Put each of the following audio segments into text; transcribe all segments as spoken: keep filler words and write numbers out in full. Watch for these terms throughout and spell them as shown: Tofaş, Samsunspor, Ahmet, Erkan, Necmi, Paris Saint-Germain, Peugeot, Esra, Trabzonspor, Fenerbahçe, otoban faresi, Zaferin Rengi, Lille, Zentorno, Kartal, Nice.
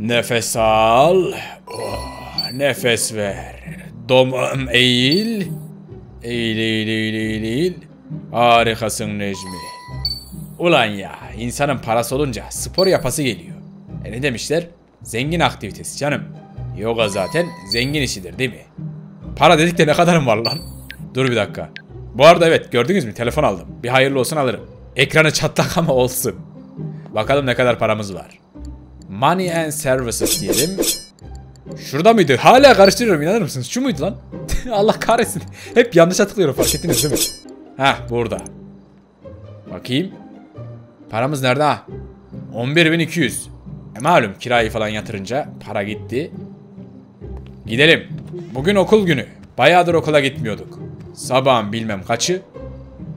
Nefes al. Oh, nefes ver. Domağım eğil. Eğil, eğil, eğil, eğil, eğil. Harikasın Necmi. Ulan ya, insanın parası olunca spor yapası geliyor. E ne demişler? Zengin aktivitesi canım. Yoga zaten zengin işidir değil mi? Para dedik de ne kadarım var lan? Dur bir dakika. Bu arada evet, gördünüz mü? Telefon aldım. Bir hayırlı olsun alırım. Ekranı çatlak ama olsun. Bakalım ne kadar paramız var. Money and services diyelim. Şurada mıydı? Hala karıştırıyorum, inanır mısınız? Şu muydu lan? Allah kahretsin. Hep yanlış hatırlıyorum, fark ettiniz değil mi? Heh, burada. Bakayım. Paramız nerede ha? on bir bin iki yüz. E malum kirayı falan yatırınca para gitti. Gidelim. Bugün okul günü. Bayağıdır okula gitmiyorduk. Sabahın bilmem kaçı.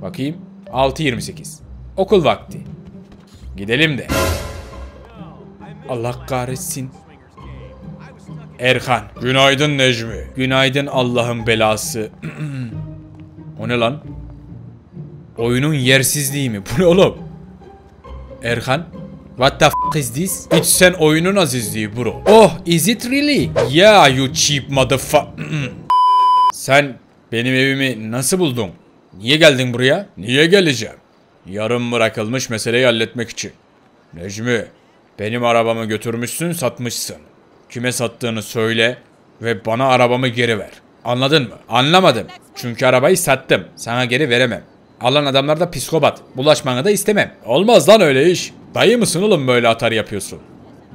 Bakayım. altı yirmi sekiz. Okul vakti. Gidelim de. Allah kahretsin. Erkan. Günaydın Necmi. Günaydın Allah'ın belası. O ne lan? Oyunun yersizliği mi? Bu ne oğlum? Erkan. What the f*** is this? It's sen oyunun azizliği bro. Oh, is it really? Yeah you cheap motherfucker. Sen benim evimi nasıl buldun? Niye geldin buraya? Niye geleceğim? Yarım bırakılmış meseleyi halletmek için. Necmi, benim arabamı götürmüşsün, satmışsın. Kime sattığını söyle ve bana arabamı geri ver. Anladın mı? Anlamadım. Çünkü arabayı sattım. Sana geri veremem. Alan adamlar da psikopat. Bulaşmanı da istemem. Olmaz lan öyle iş. Dayı mısın oğlum böyle atar yapıyorsun?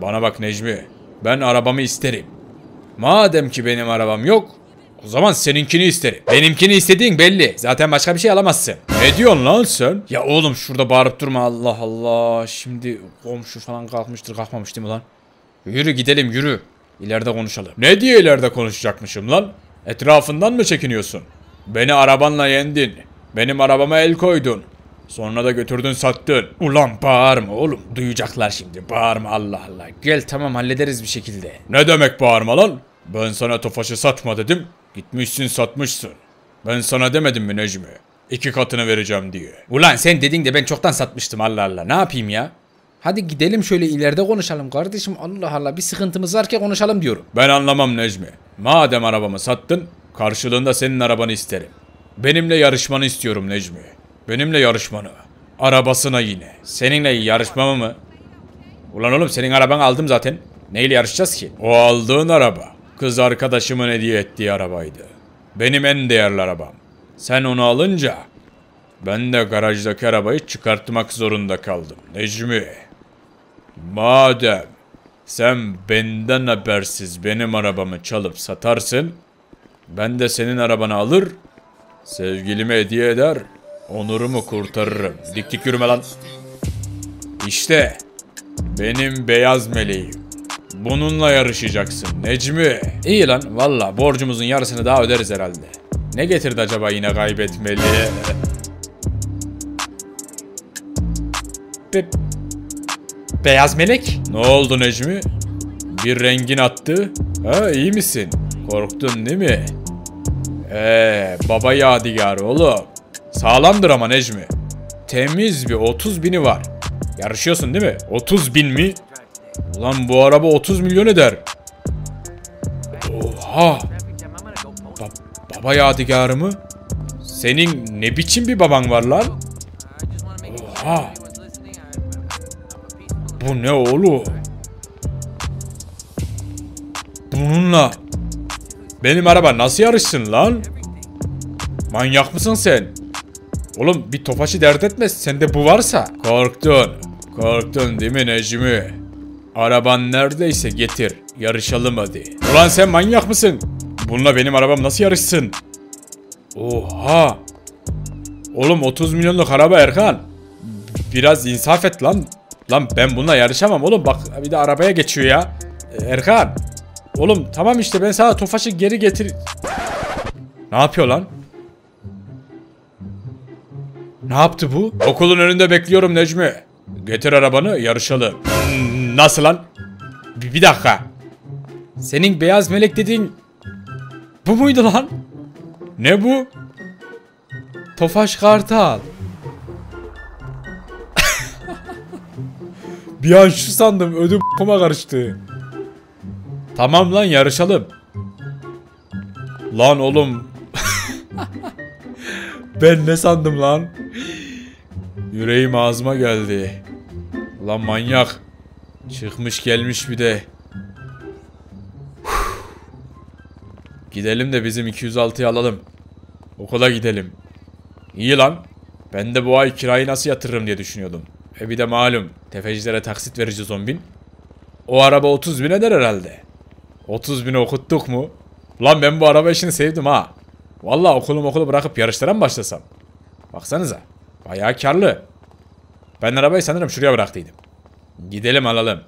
Bana bak Necmi. Ben arabamı isterim. Madem ki benim arabam yok, o zaman seninkini isterim. Benimkini istediğin belli. Zaten başka bir şey alamazsın. Ne diyorsun lan sen? Ya oğlum şurada bağırıp durma Allah Allah. Şimdi komşu falan kalkmıştır. Kalkmamış değil mi lan? Yürü gidelim yürü. İleride konuşalım. Ne diye ileride konuşacakmışım lan? Etrafından mı çekiniyorsun? Beni arabanla yendin. Benim arabama el koydun. Sonra da götürdün sattın. Ulan bağırma oğlum. Duyacaklar şimdi. Bağırma Allah Allah. Gel tamam hallederiz bir şekilde. Ne demek bağırma lan? Ben sana Tofaş'ı satma dedim. Gitmişsin satmışsın. Ben sana demedim mi Necmi? İki katını vereceğim diye. Ulan sen dedin de ben çoktan satmıştım Allah Allah. Ne yapayım ya? Hadi gidelim şöyle ileride konuşalım kardeşim. Allah Allah bir sıkıntımız var ki konuşalım diyorum. Ben anlamam Necmi. Madem arabamı sattın karşılığında senin arabanı isterim. Benimle yarışmanı istiyorum Necmi. Benimle yarışmanı. Arabasına yine. Seninle yarışmamı mı? Ulan oğlum senin arabanı aldım zaten. Neyle yarışacağız ki? O aldığın araba. Kız arkadaşımın hediye ettiği arabaydı. Benim en değerli arabam. Sen onu alınca ben de garajdaki arabayı çıkartmak zorunda kaldım. Necmi. Madem sen benden habersiz benim arabamı çalıp satarsın. Ben de senin arabanı alır. Sevgilime hediye eder. Onurumu kurtarırım. Dik dik yürüme lan. İşte benim beyaz meleğim. Bununla yarışacaksın Necmi. İyi lan valla borcumuzun yarısını daha öderiz herhalde. Ne getirdi acaba yine kaybetmeli? Be beyaz melek? Ne oldu Necmi? Bir rengin attı. Ha iyi misin? Korktun değil mi? Eee baba yadigarı oğlum. Sağlamdır ama Necmi. Temiz bir otuz bini var. Yarışıyorsun değil mi? otuz bin mi? Ulan bu araba otuz milyon eder. Oha. Ba baba yadigarı mı? Senin ne biçim bir baban var lan? Oha. Bu ne oğlum? Bununla benim araba nasıl yarışsın lan? Manyak mısın sen? Oğlum bir Tofaş'ı dert etmez. Sende bu varsa. Korktun. Korktun değil mi Necmi? Araban neredeyse getir. Yarışalım hadi. Ulan sen manyak mısın? Bununla benim arabam nasıl yarışsın? Oha. Oğlum otuz milyonluk araba Erkan. Biraz insaf et lan. Lan ben bununla yarışamam oğlum. Bak bir de arabaya geçiyor ya. Erkan. Oğlum tamam işte ben sana Tofaş'ı geri getir. Ne yapıyor lan? Ne yaptı bu? Okulun önünde bekliyorum Necmi. Getir arabanı yarışalım. Nasıl lan? Bir, bir dakika. Senin beyaz melek dediğin bu muydu lan? Ne bu? Tofaş Kartal. Bir an şu sandım ödüm kuma karıştı. Tamam lan, yarışalım. Lan oğlum. Ben ne sandım lan? Yüreğim ağzıma geldi. Lan manyak. Çıkmış gelmiş bir de. Gidelim de bizim iki yüz altıyı alalım. Okula gidelim. İyi lan. Ben de bu ay kirayı nasıl yatırırım diye düşünüyordum. E bir de malum tefecilere taksit vereceğiz on bin. O araba otuz bin eder herhalde. otuz bini okuttuk mu? Lan ben bu araba işini sevdim ha. Vallahi okulum okulu bırakıp yarışlara mı başlasam? Baksanıza. Bayağı karlı. Ben arabayı sanırım şuraya bıraktıydım. Gidelim alalım.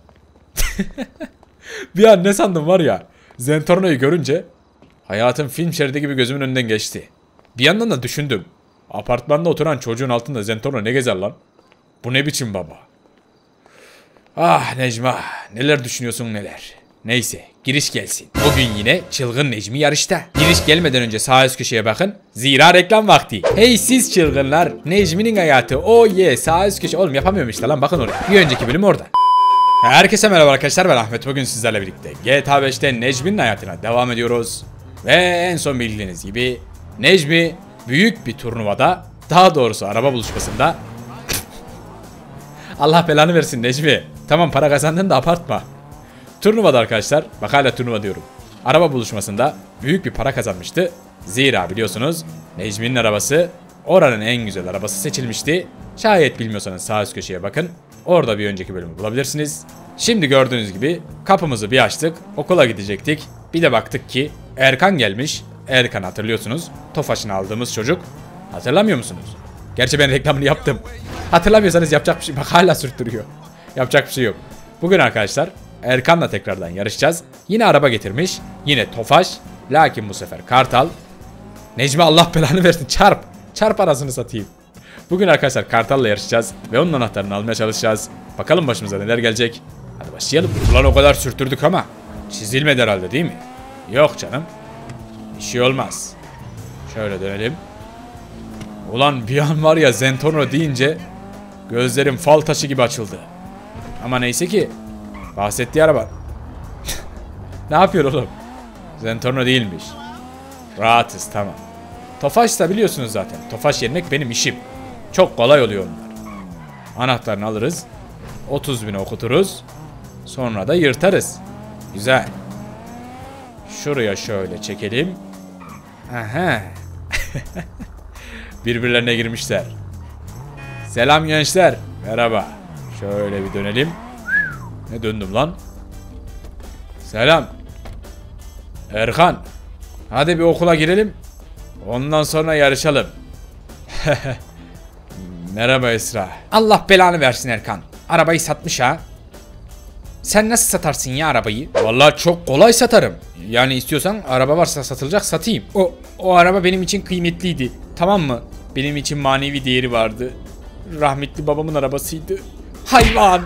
Bir an ne sandım var ya. Zentorno'yu görünce hayatım film şeridi gibi gözümün önünden geçti. Bir yandan da düşündüm. Apartmanda oturan çocuğun altında Zentorno ne gezer lan? Bu ne biçim baba? Ah Necma, neler düşünüyorsun neler. Neyse, giriş gelsin. Bugün yine çılgın Necmi yarışta. Giriş gelmeden önce sağ üst köşeye bakın. Zira reklam vakti. Hey siz çılgınlar, Necmi'nin hayatı. O oh ye yeah. Sağ üst köşe. Oğlum yapamıyorum işte lan, bakın oraya. Bir önceki bölüm orada. Herkese merhaba arkadaşlar, ben Ahmet. Bugün sizlerle birlikte G T A beş'te Necmi'nin hayatına devam ediyoruz. Ve en son bildiğiniz gibi Necmi büyük bir turnuvada, daha doğrusu araba buluşmasında Allah belanı versin Necmi. Tamam, para kazandın da abartma. Turnuvada arkadaşlar, bak hala turnuva diyorum. Araba buluşmasında büyük bir para kazanmıştı. Zira biliyorsunuz Necmi'nin arabası oranın en güzel arabası seçilmişti. Şayet bilmiyorsanız sağ üst köşeye bakın. Orada bir önceki bölümü bulabilirsiniz. Şimdi gördüğünüz gibi kapımızı bir açtık. Okula gidecektik. Bir de baktık ki Erkan gelmiş. Erkan hatırlıyorsunuz. Tofaş'ını aldığımız çocuk. Hatırlamıyor musunuz? Gerçi ben reklamını yaptım. Hatırlamıyorsanız yapacak bir şey. Bak hala sürttürüyor. Yapacak bir şey yok. Bugün arkadaşlar Erkan'la tekrardan yarışacağız. Yine araba getirmiş. Yine Tofaş. Lakin bu sefer Kartal. Necmi Allah belanı versin. Çarp. Çarp arasını satayım. Bugün arkadaşlar Kartal'la yarışacağız. Ve onun anahtarını almaya çalışacağız. Bakalım başımıza neler gelecek. Hadi başlayalım. Ulan o kadar sürttürdük ama çizilmedi herhalde değil mi? Yok canım. Bir şey olmaz. Şöyle dönelim. Ulan bir an var ya Zentorno deyince gözlerim fal taşı gibi açıldı. Ama neyse ki bahsettiği araba. Ne yapıyor oğlum? Zentorno değilmiş. Rahatız, tamam. Tofaş da biliyorsunuz zaten. Tofaş yenmek benim işim. Çok kolay oluyor onlar. Anahtarını alırız. otuz bini okuturuz. Sonra da yırtarız. Güzel. Şuraya şöyle çekelim. Aha. Birbirlerine girmişler. Selam gençler. Merhaba. Şöyle bir dönelim. Ne döndüm lan? Selam. Erkan. Hadi bir okula girelim. Ondan sonra yarışalım. Merhaba Esra. Allah belanı versin Erkan. Arabayı satmış ha. Sen nasıl satarsın ya arabayı? Vallahi çok kolay satarım. Yani istiyorsan araba varsa satılacak satayım. O, o araba benim için kıymetliydi. Tamam mı? Benim için manevi değeri vardı. Rahmetli babamın arabasıydı. Hayvan!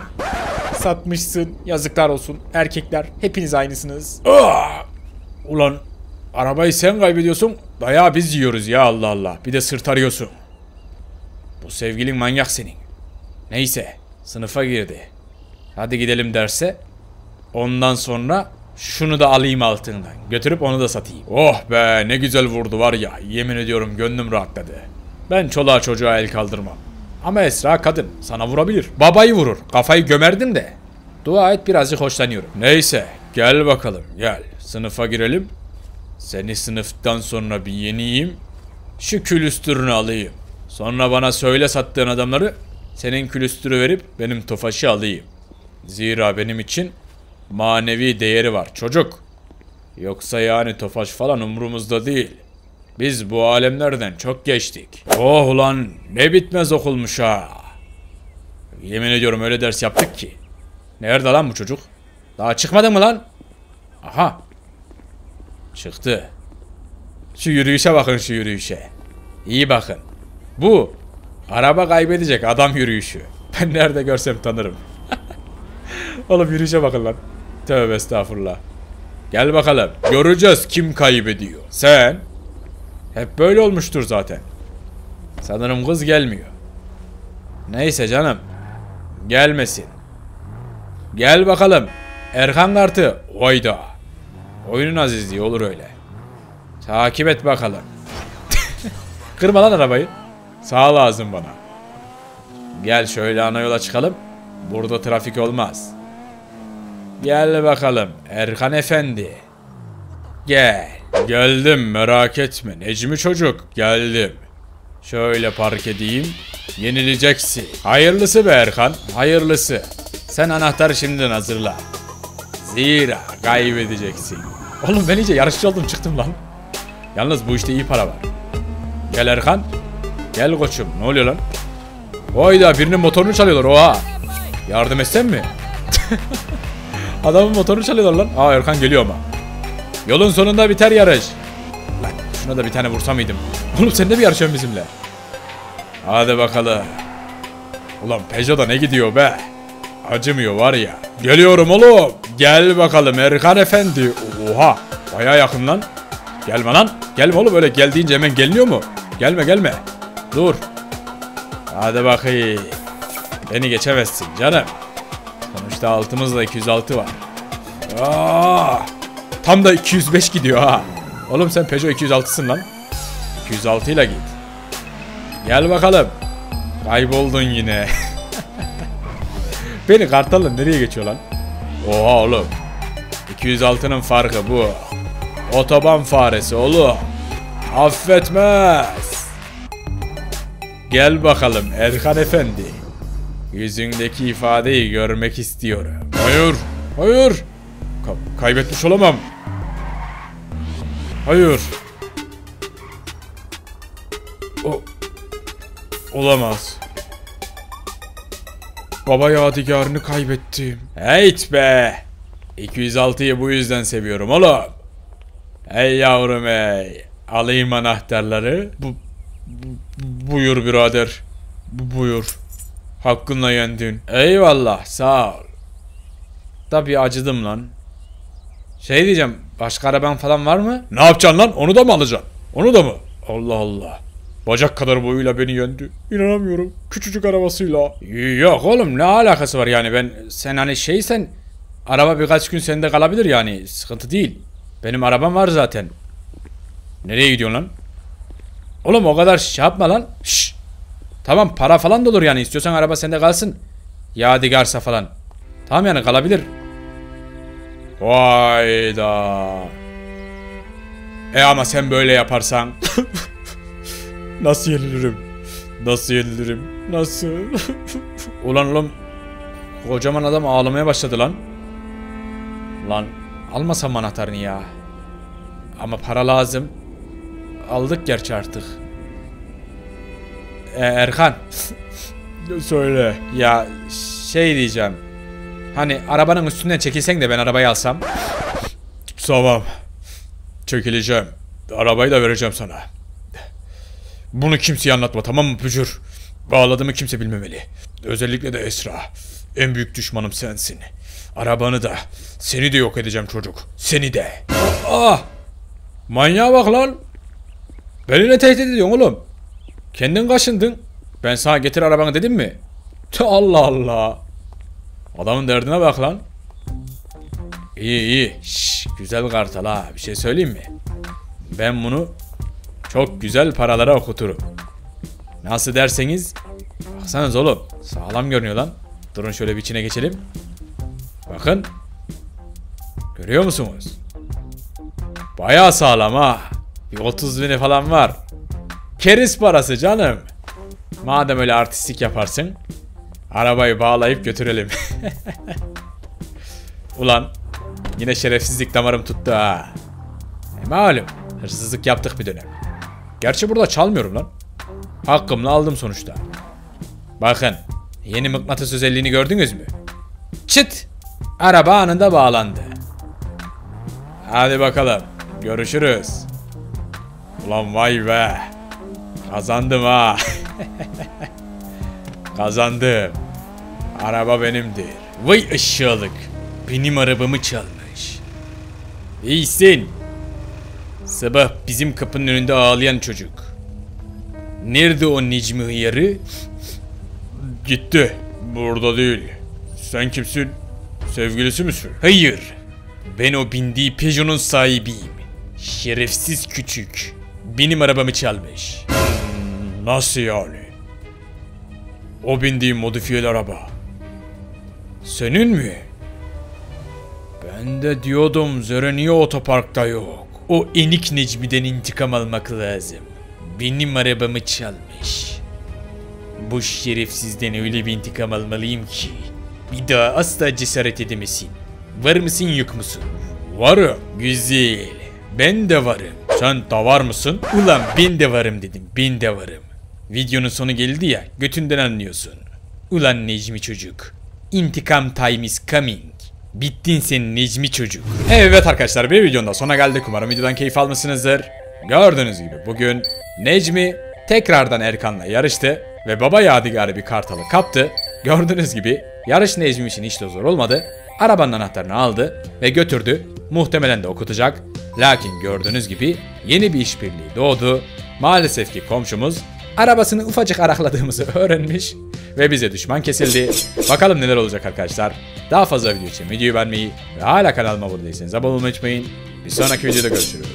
Satmışsın. Yazıklar olsun. Erkekler hepiniz aynısınız. Aa! Ulan arabayı sen kaybediyorsun. Dayağı biz yiyoruz ya, Allah Allah. Bir de sırt arıyorsun. Bu sevgilin manyak senin. Neyse. Sınıfa girdi. Hadi gidelim derse. Ondan sonra şunu da alayım altından. Götürüp onu da satayım. Oh be, ne güzel vurdu var ya. Yemin ediyorum gönlüm rahatladı. Ben çoluğa çocuğa el kaldırmam. Ama Esra kadın, sana vurabilir. Babayı vurur. Kafayı gömerdim de. Dua et birazcık hoşlanıyorum. Neyse, gel bakalım gel. Sınıfa girelim. Seni sınıftan sonra bir yeniyim. Şu külüstürünü alayım. Sonra bana söyle sattığın adamları. Senin külüstürü verip benim Tofaş'ı alayım. Zira benim için manevi değeri var çocuk. Yoksa yani Tofaş falan umurumuzda değil. Biz bu alemlerden çok geçtik. Oh ulan, ne bitmez okulmuş ha. Yemin ediyorum öyle ders yaptık ki. Nerede lan bu çocuk? Daha çıkmadı mı lan? Aha. Çıktı. Şu yürüyüşe bakın, şu yürüyüşe. İyi bakın. Bu araba kaybedecek adam yürüyüşü. Ben nerede görsem tanırım. Oğlum yürüyüşe bakın lan. Tövbe estağfurullah. Gel bakalım. Göreceğiz kim kaybediyor. Sen. Hep böyle olmuştur zaten. Sanırım kız gelmiyor. Neyse canım. Gelmesin. Gel bakalım. Erkan kartı. Oyda. Oyunun azizliği olur öyle. Takip et bakalım. Kırma lan arabayı. Sağ lazım bana. Gel şöyle ana yola çıkalım. Burada trafik olmaz. Gel bakalım Erkan Efendi. Gel. Geldim, merak etme Necmi çocuk, geldim. Şöyle park edeyim. Yenileceksin. Hayırlısı be Erkan, hayırlısı. Sen anahtarı şimdiden hazırla. Zira kaybedeceksin. Oğlum ben iyice yarışçı oldum, çıktım lan. Yalnız bu işte iyi para var. Gel Erkan. Gel koçum, ne oluyor lan? Hayda, birinin motorunu çalıyorlar, oha. Yardım etsen mi? Adamın motorunu çalıyorlar lan. Aa, Erkan geliyor ama. Yolun sonunda biter yarış. Lan şuna da bir tane vursa mıydım? Oğlum sen de bir yarışıyorsun bizimle. Hadi bakalım. Ulan Peugeot'da ne gidiyor be? Acımıyor var ya. Geliyorum oğlum. Gel bakalım Erkan Efendi. Oha. Bayağı yakın lan. Gelme lan. Gelme oğlum, öyle gel deyince hemen geliniyor mu? Gelme gelme. Dur. Hadi bakayım. Beni geçemezsin canım. Sonuçta altımızda iki yüz altı var. Aa, tam da iki yüz beş gidiyor ha. Oğlum sen Peugeot iki yüz altısın lan. iki yüz altı ile git. Gel bakalım. Kayboldun yine. Beni Kartal'la nereye geçiyor lan? Oha oğlum. iki yüz altının farkı bu. Otoban faresi oğlum. Affetmez. Gel bakalım Erkan Efendi. Yüzündeki ifadeyi görmek istiyorum. Hayır. Hayır. Ka- kaybetmiş olamam. Hayır. O olamaz. Baba yadigarını kaybettim. Heyt be. iki yüz altıyı bu yüzden seviyorum oğlum. Ey yavrum ey. Alayım anahtarları. Bu, bu buyur birader. Bu, buyur. Hakkınla yendin. Eyvallah, sağ ol. Tabii acıdım lan. Şey diyeceğim, başka araban falan var mı? Ne yapacaksın lan? Onu da mı alacaksın? Onu da mı? Allah Allah. Bacak kadar boyuyla beni yendi. İnanamıyorum. Küçücük arabasıyla. Yok oğlum, ne alakası var yani, ben sen hani şeysen araba birkaç gün sende kalabilir yani, sıkıntı değil. Benim arabam var zaten. Nereye gidiyorsun lan? Oğlum o kadar şey yapma lan. Şşş. Tamam, para falan da olur yani, istiyorsan araba sende kalsın. Yadigarsa falan. Tamam yani, kalabilir. Vay da. E ama sen böyle yaparsan. Nasıl yenilirim? Nasıl yenilirim? Nasıl? Ulan ulan. Kocaman adam ağlamaya başladı lan. Lan almasam anahtarını ya. Ama para lazım. Aldık gerçi artık. Ee, Erkan. Söyle. Ya şey diyeceğim. Hani arabanın üstünden çekilsen de ben arabayı alsam. Tamam. Çekileceğim. Arabayı da vereceğim sana. Bunu kimseye anlatma, tamam mı Pücür? Bağladığımı kimse bilmemeli. Özellikle de Esra. En büyük düşmanım sensin. Arabanı da, seni de yok edeceğim çocuk. Seni de. Aa! Manyağa bak lan. Beni ne tehdit ediyorsun oğlum? Kendin kaşındın. Ben sana getir arabanı dedim mi? Tüh, Allah Allah. Adamın derdine bak lan. İyi iyi. Şş, güzel Kartal ha. Bir şey söyleyeyim mi? Ben bunu çok güzel paralara okuturum. Nasıl derseniz. Baksanız oğlum. Sağlam görünüyor lan. Durun şöyle bir içine geçelim. Bakın. Görüyor musunuz? Bayağı sağlam ha. Bir otuz bini falan var. Keriz parası canım. Madem öyle artistik yaparsın. Arabayı bağlayıp götürelim. Ulan. Yine şerefsizlik damarım tuttu ha. E malum. Hırsızlık yaptık bir dönem. Gerçi burada çalmıyorum lan. Hakkımla aldım sonuçta. Bakın. Yeni mıknatıs özelliğini gördünüz mü? Çıt. Araba anında bağlandı. Hadi bakalım. Görüşürüz. Ulan vay be. Kazandım ha. Kazandım. Araba benimdir. Vay ışıklık. Benim arabamı çalmış. İyisin. Sabah bizim kapının önünde ağlayan çocuk. Nerede o Necmi hıyarı? Gitti. Burada değil. Sen kimsin? Sevgilisi misin? Hayır. Ben o bindiği Peugeot'un sahibiyim. Şerefsiz küçük. Benim arabamı çalmış. Nasıl yani? O bindiğim modifiyeli araba senin mi? Ben de diyordum Zöre niye otoparkta yok? O enik Necmi'den intikam almak lazım. Benim arabamı çalmış. Bu şerefsizden öyle bir intikam almalıyım ki bir daha asla cesaret edemesin. Var mısın yok musun? Varım. Güzel. Ben de varım. Sen de var mısın? Ulan ben de varım dedim. Ben de varım. Videonun sonu geldi ya, götünden anlıyorsun. Ulan Necmi çocuk. İntikam time is coming. Bittin sen Necmi çocuk. Evet arkadaşlar, bir videonun da sona geldik. Umarım videodan keyif almışsınızdır. Gördüğünüz gibi bugün Necmi tekrardan Erkan'la yarıştı ve baba yadigarı bir kartalı kaptı. Gördüğünüz gibi yarış Necmi için hiç de zor olmadı. Arabanın anahtarını aldı ve götürdü. Muhtemelen de okutacak. Lakin gördüğünüz gibi yeni bir işbirliği doğdu. Maalesef ki komşumuz arabasını ufacık arakladığımızı öğrenmiş ve bize düşman kesildi. Bakalım neler olacak arkadaşlar. Daha fazla video için videoyu beğenmeyi ve hala kanalıma abone değilseniz abone olmayı unutmayın. Bir sonraki videoda görüşürüz.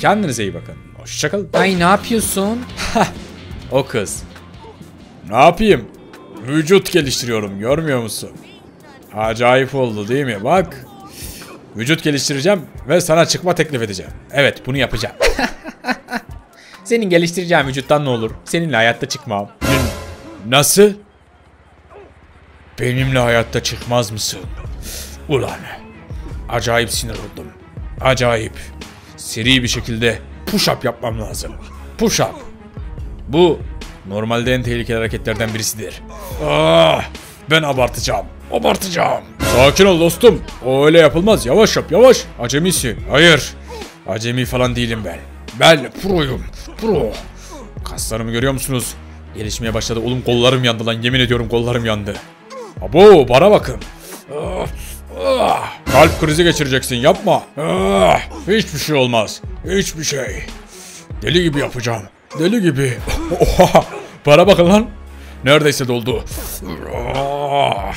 Kendinize iyi bakın. Hoşçakalın. Ay ne yapıyorsun? O kız. Ne yapayım? Vücut geliştiriyorum, görmüyor musun? Acayip oldu değil mi? Bak. Vücut geliştireceğim ve sana çıkma teklif edeceğim. Evet, bunu yapacağım. Senin geliştireceğin vücuttan ne olur? Seninle hayatta çıkmam. Nasıl? Benimle hayatta çıkmaz mısın? Ulan. Acayip sinir oldum. Acayip. Seri bir şekilde push up yapmam lazım. Push up. Bu normalde en tehlikeli hareketlerden birisidir. Aa, ben abartacağım. Abartacağım. Sakin ol dostum. O öyle yapılmaz. Yavaş yap, yavaş. Acemisi. Hayır. Acemi falan değilim ben. Ben proyum. Pro. Kaslarımı görüyor musunuz? Gelişmeye başladı. Oğlum kollarım yandı lan. Yemin ediyorum kollarım yandı. Abo bana bakın. Ah, ah. Kalp krizi geçireceksin. Yapma. Ah, hiçbir şey olmaz. Hiçbir şey. Deli gibi yapacağım. Deli gibi. Oha. Bana bakın lan. Neredeyse doldu. Ah.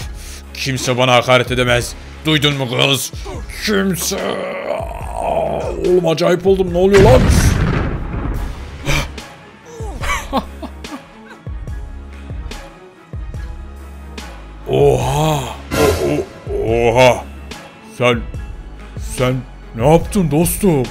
Kimse bana hakaret edemez. Duydun mu kız? Kimse. Oğlum acayip oldum. Ne oluyor lan? Oha. Oha. Sen. Sen ne yaptın dostum?